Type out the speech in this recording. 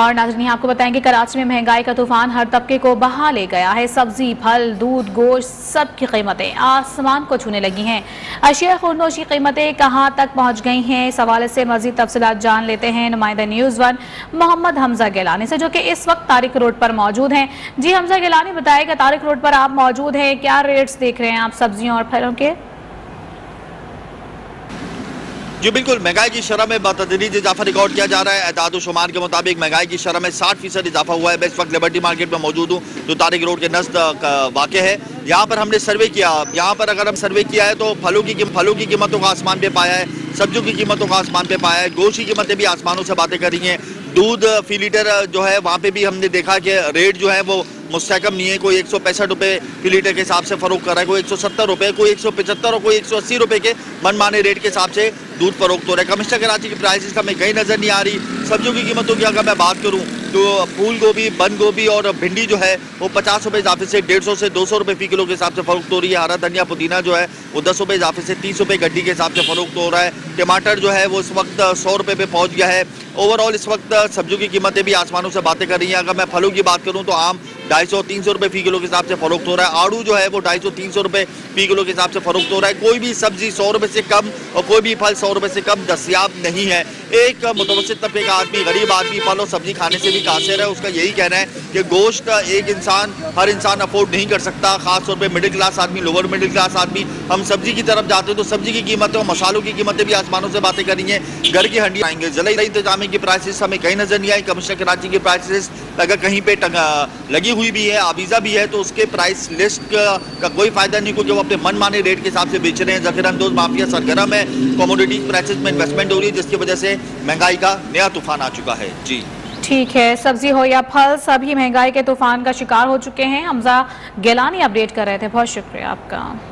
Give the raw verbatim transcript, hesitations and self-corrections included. और नाज़रीन आपको बताएंगे कराची में महंगाई का तूफान हर तबके को बहा ले गया है। सब्जी, फल, दूध, गोश्त सब की कीमतें आसमान को छूने लगी हैं। अशिया खुरनोश की कीमतें कहाँ तक पहुँच गई हैं, इस हवाले से मज़ीद तफसीलात जान लेते हैं नुमाइंदा न्यूज़ वन मोहम्मद हमजा गिलानी से, जो कि इस वक्त तारिक रोड पर मौजूद हैं। जी हमजा गिलानी बताएगा, तारिक रोड पर आप मौजूद हैं, क्या रेट्स देख रहे हैं आप सब्जियों और फलों के? जी बिल्कुल, महंगाई की शरह में बतदरीज इजाफा रिकॉर्ड किया जा रहा है। एताद शुमार के मुताबिक महंगाई की शरह में साठ फीसद इजाफा हुआ है। मैं इस वक्त लिबर्टी मार्केट में मौजूद हूँ जो तारिक रोड के नज़द वाक़ है। यहाँ पर हमने सर्वे किया, यहाँ पर अगर हम सर्वे किया है तो फलों की फलों की कीमतों का आसमान पे पाया है, सब्जियों की कीमतों का आसमान पे पाया है, गोश्त की कीमतें भी आसमानों से बातें कर रही हैं। दूध फी लीटर जो है वहाँ पे भी हमने देखा कि रेट जो है वो मुस्तकम नहीं है। कोई एक सौ पैंसठ रुपये फी लीटर के हिसाब से फ़रोख्त कर रहा है, कोई एक सौ सत्तर रुपये, कोई एक सौ पचहत्तर और कोई एक सौ अस्सी रुपये के मनमाने रेट के हिसाब से दूध फरोख्त हो रहा है। कमिश्नर कराची की प्राइसेस हमें कहीं नज़र नहीं आ रही। सब्जियों की कीमतों की अगर मैं बात करूँ तो फूल गोभी, बंद गोभी और भिंडी जो है वो पचास रुपये इजाफे से डेढ़ सौ से दो सौ रुपये फी किलो के हिसाब से फरोख्त हो रही है। हरा धनिया, पुदीना जो है वो दस रुपये इजाफे से तीस रुपये गड्डी के हिसाब से फरोख्त हो रहा है। टमाटर जो है वो इस वक्त सौ रुपये पे पहुँच गया है। ओवरऑल इस वक्त सब्जियों की कीमतें भी आसमानों से बातें कर रही हैं। अगर मैं फलों की बात करूँ तो आम ढाई सौ तीन सौ रुपये फी किलो के हिसाब से फरोख्त हो रहा है। आड़ू जो है वो ढाई सौ तीन सौ रुपये फी किलो के हिसाब से फरोख्त हो रहा है। कोई भी सब्जी सौ रुपये से कम और कोई भी फल सौ रुपये से कम दस्तियाब नहीं है। एक मुतवसत तबके का आदमी, गरीब आदमी फल और सब्जी खाने से भी कासिर है। उसका यही कहना है कि गोश्त एक इंसान, हर इंसान अफोर्ड नहीं कर सकता, खासतौर पर मिडिल क्लास आदमी, लोअर मिडिल क्लास आदमी। हम सब्जी की तरफ जाते हैं तो सब्जी की कीमतें और मसालों की कीमतें भी आसमानों से बातें करेंगे। घर की हंडी आएंगे, जिला इंतजाम की प्राइसेस हमें कहीं नज़र नहीं आई। कमिश्नर कराची की प्राइसेस अगर कहीं पे लगी हुई भी है, आवीज़ा भी है, तो उसके प्राइस लिस्ट का, का कोई फ़ायदा नहीं, क्योंकि वो अपने मनमाने रेट के हिसाब से बेच रहे हैं। जखीरा अंदोज माफिया सरगर्म है, कमोडिटीज प्राइसेस में इन्वेस्टमेंट हो रही है, जिसकी वजह से महंगाई का नया तूफान आ चुका है। जी ठीक है, सब्जी हो या फल सभी महंगाई के तूफान का शिकार हो चुके हैं। हमजा गिलानी अपडेट कर रहे थे, बहुत शुक्रिया आपका।